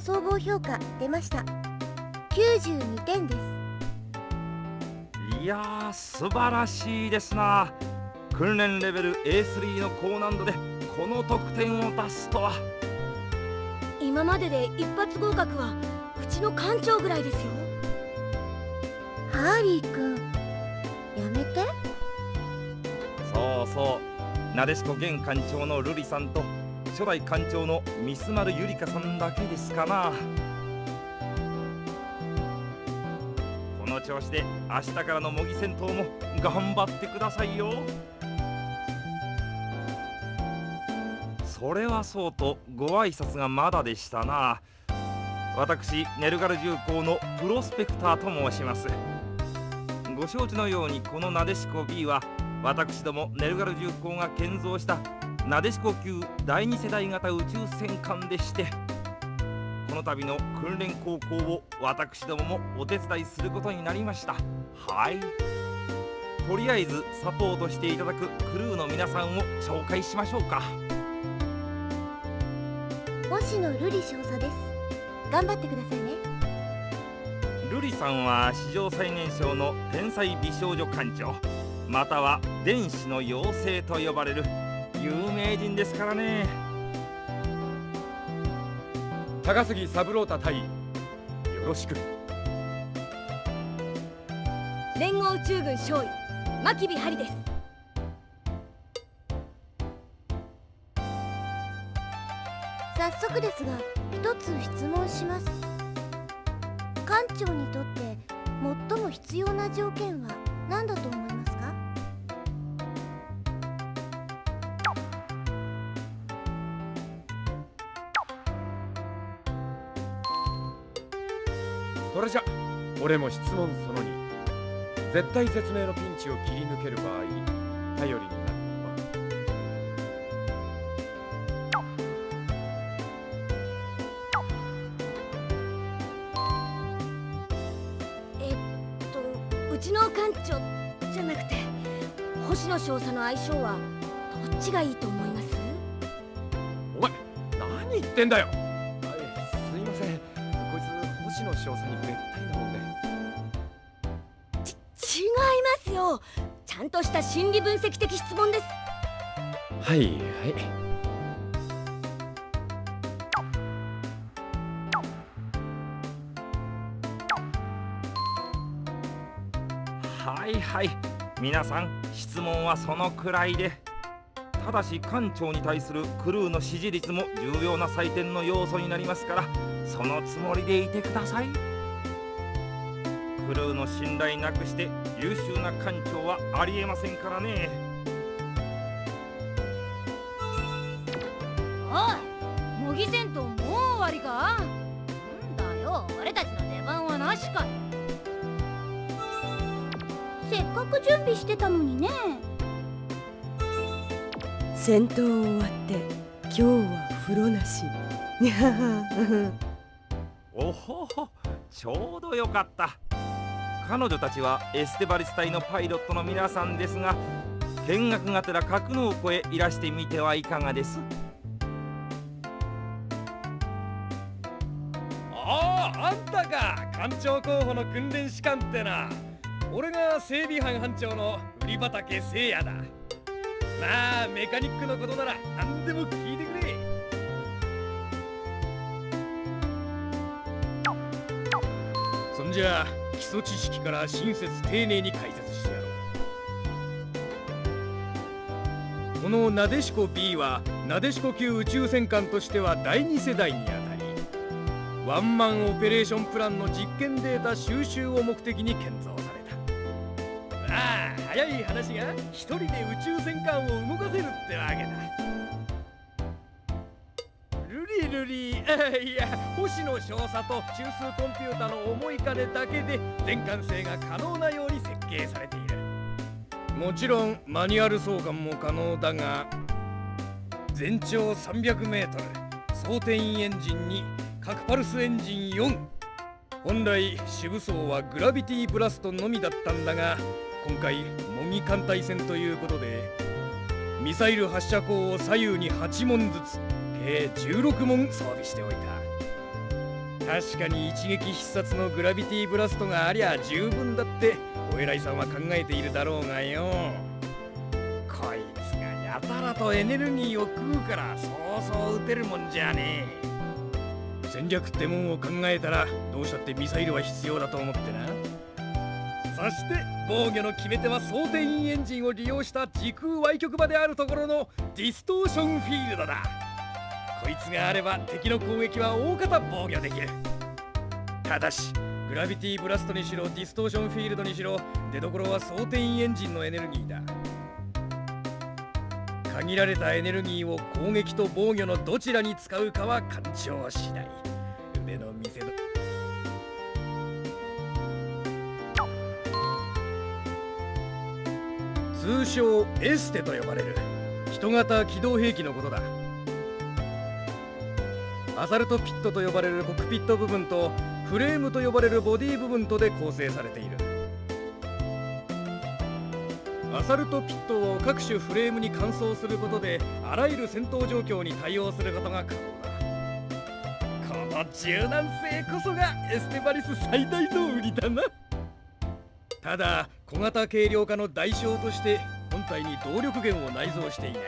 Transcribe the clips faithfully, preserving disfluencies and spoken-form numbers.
の総合評価出ました。きゅうじゅうにてんです。いやー、素晴らしいですな。訓練レベル エースリー の高難度でこの得点を出すとは。今までで一発合格はうちの艦長ぐらいですよ。ハーリー君、やめて。そうそう、なでしこ現艦長の瑠璃さんと初代艦長のミスマルユリカさんだけですかな。この調子で明日からの模擬戦闘も頑張ってくださいよ。それはそうと、ご挨拶がまだでしたな。私、ネルガル重工のプロスペクターと申します。ご承知のように、このなでしこ ビー は私どもネルガル重工が建造したなでしこ級だいに世代型宇宙戦艦でして、この度の訓練航行を私どももお手伝いすることになりました。はい、とりあえずサポートしていただくクルーの皆さんを紹介しましょうか。星野瑠璃少佐です。頑張ってくださいね。瑠璃さんは史上最年少の天才美少女艦長、または電子の妖精と呼ばれる有名人ですからね。高杉三郎太隊員、よろしく。連合宇宙軍少尉、牧美針です。早速ですが、一つ質問します。艦長にとって最も必要な条件は何だと思いますか？それじゃ、俺も質問そのに。絶対絶命のピンチを切り抜ける場合、頼りになるのはえっと、うちの艦長じゃなくて星野少佐の相性はどっちがいいと思います？お前、何言ってんだよ。すいません、星野少佐にべったりなもんで。ち違いますよ。ちゃんとした心理分析的質問です。はいはいはいはい、皆さん質問はそのくらいで、ただし艦長に対するクルーの支持率も重要な採点の要素になりますから、そのつもりでいてください。クルーの信頼なくして優秀な艦長はありえませんからね。おい、模擬戦闘もう終わりか？なんだよ、俺たちの出番はなしかよ。せっかく準備してたのにね。戦闘終わって今日は風呂なし。にゃはおほほ、ちょうどよかった。彼女たちはエステバリス隊のパイロットの皆さんですが、見学がてら格納庫へいらしてみてはいかがです？ああ、あんたか、艦長候補の訓練士官ってな。俺が整備班班長の瓜畑誠也だ。まあメカニックのことなら何でも聞いてくれ。そんじゃ基礎知識から親切丁寧に解説してやろう。このなでしこ ビー はなでしこ級宇宙戦艦としてはだいに世代にあたり、ワンマンオペレーションプランの実験データ収集を目的に建造された。まあ早い話が、一人で宇宙戦艦を動かせるってわけだ。ルリルリいや、星野少佐と中枢コンピュータの思い金だけで全艦艇が可能なように設計されている。もちろんマニュアル送還も可能だが、全長 さんびゃくメートル、装填エンジンに核パルスエンジンよん。本来主武装はグラビティブラストのみだったんだが、今回模擬艦隊戦ということで、ミサイル発射口を左右にはちもんずつ計じゅうろくもん装備しておいた。確かに一撃必殺のグラビティブラストがありゃ十分だってお偉いさんは考えているだろうがよ。こいつがやたらとエネルギーを食うからそうそう撃てるもんじゃねえ。戦略ってもんを考えたらどうしたってミサイルは必要だと思ってな。そして防御の決め手は装填員エンジンを利用した時空歪曲場であるところのディストーションフィールドだ。こいつがあれば敵の攻撃は大方防御できる。ただしグラビティブラストにしろディストーションフィールドにしろ出どころは装填員エンジンのエネルギーだ。限られたエネルギーを攻撃と防御のどちらに使うかは勘定次第。腕の見せど通称エステと呼ばれる人型機動兵器のことだ。アサルトピットと呼ばれるコックピット部分とフレームと呼ばれるボディ部分とで構成されている。アサルトピットを各種フレームに換装することであらゆる戦闘状況に対応することが可能だ。この柔軟性こそがエステバリス最大の売りだな。ただ小型軽量化の代償として本体に動力源を内蔵していない。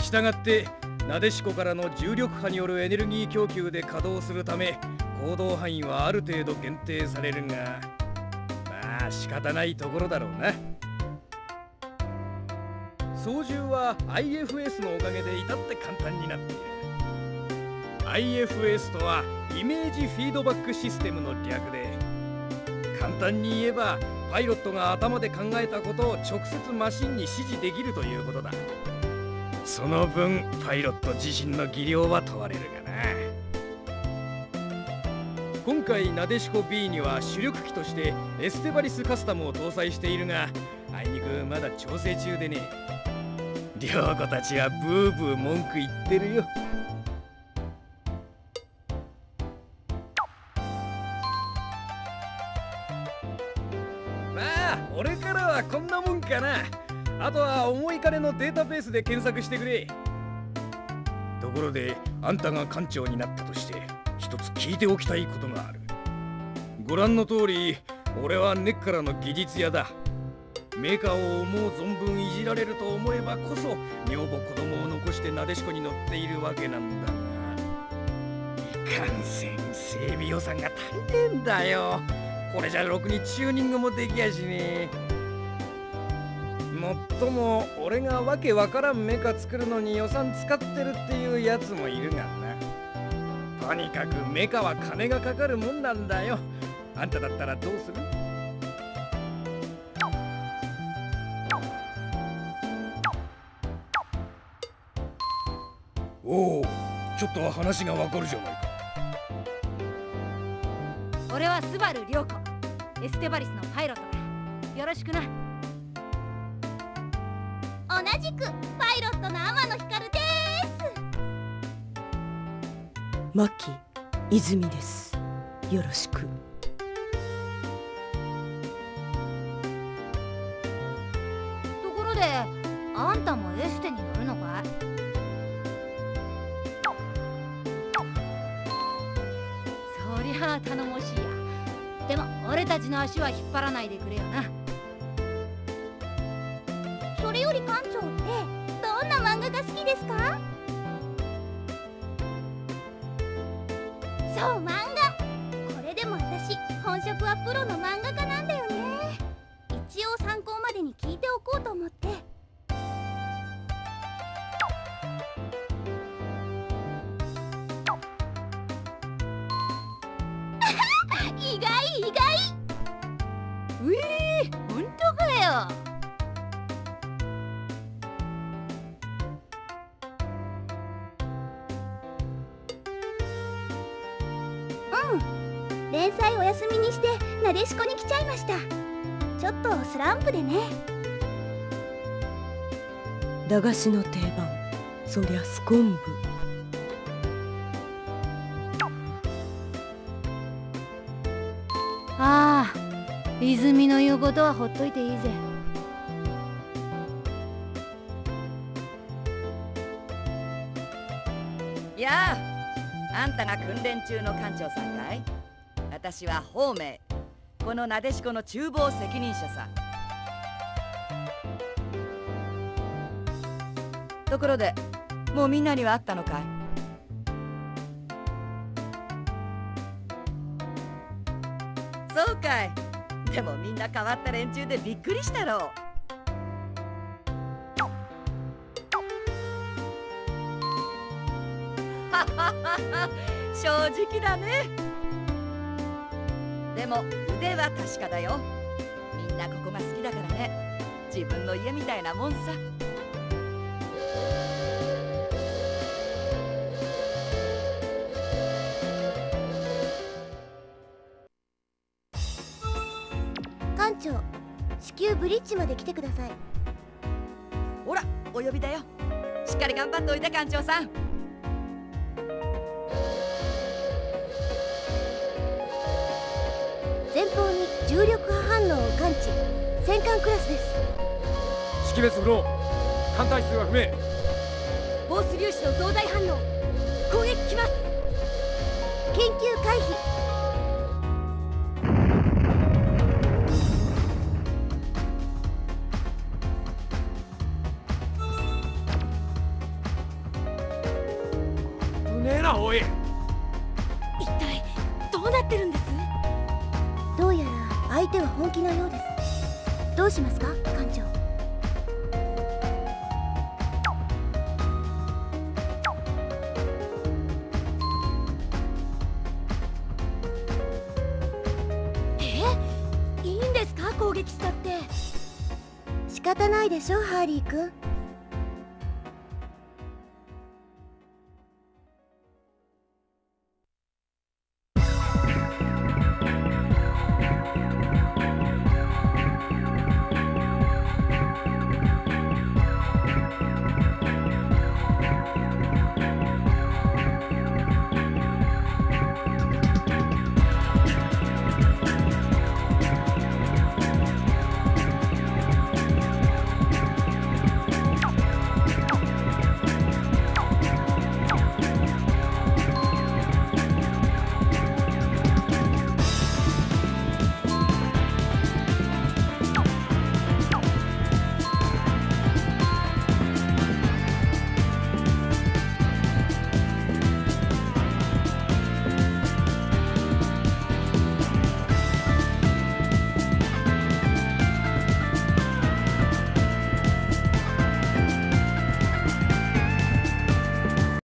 したがってなでしこからの重力波によるエネルギー供給で稼働するため行動範囲はある程度限定されるが、まあ仕方ないところだろうな。操縦は アイエフエス のおかげで至って簡単になっている。 アイエフエス とはイメージフィードバックシステムの略で、簡単に言えばパイロットが頭で考えたことを直接マシンに指示できるということだ。その分パイロット自身の技量は問われるがな。今回なでしこ ビー には主力機としてエステバリスカスタムを搭載しているが、あいにくまだ調整中でね。良子たちはブーブー文句言ってるよ。まあ俺からはこんなもんかな。あとは重い金のデータベースで検索してくれ。ところであんたが艦長になったとして一つ聞いておきたいことがある。ご覧の通り俺は根っからの技術屋だ。メーカーを思う存分いじられると思えばこそ女房子供を残してなでしこに乗っているわけなんだが、いかんせん整備予算が足りねえんだよ。これじゃろくにチューニングもできやしねえ。もっとも俺がわけわからんメカ作るのに予算使ってるっていうやつもいるがな。とにかくメカは金がかかるもんなんだよ。あんただったらどうする？おお、ちょっと話がわかるじゃないか。俺はスバル涼子、エステバリスのパイロットだ。よろしくな。同じくパイロットの天野光です。牧泉です、よろしく。ところであんたもエステに乗るのかい？そりゃあ頼もしいや。でも俺たちの足は引っ張らないでくれよな。それより館長ってどんな漫画が好きですか？そう、漫画。これでも私本職はプロの漫画家なんだよね。一応参考までに聞いておこうと思って。意外意外。うえー、ほんとかよ。連載お休みにしてなでしこに来ちゃいました。ちょっとスランプでね。駄菓子の定番、そりゃスコンブ。ああ、泉の言うことはほっといていいぜ。やあ、あんたが訓練中の艦長さんかい？私は方明、このなでしこの厨房責任者さん。ところで、もうみんなには会ったのかい？そうかい。でもみんな変わった連中でびっくりしたろう。正直だね。でも腕は確かだよ。みんなここが好きだからね。自分の家みたいなもんさ。艦長、至急ブリッジまで来てください。ほら、お呼びだよ。しっかり頑張っておいで、艦長さん。前方に重力波反応を感知。戦艦クラスです。識別不能。艦隊数は不明。ボース粒子の増大反応。攻撃きます。研究回避。うねえな、おい。一体どうなってるんです？どうやら相手は本気のようです。どうしますか、艦長？え、いいんですか、攻撃したって。仕方ないでしょ、ハーリー君。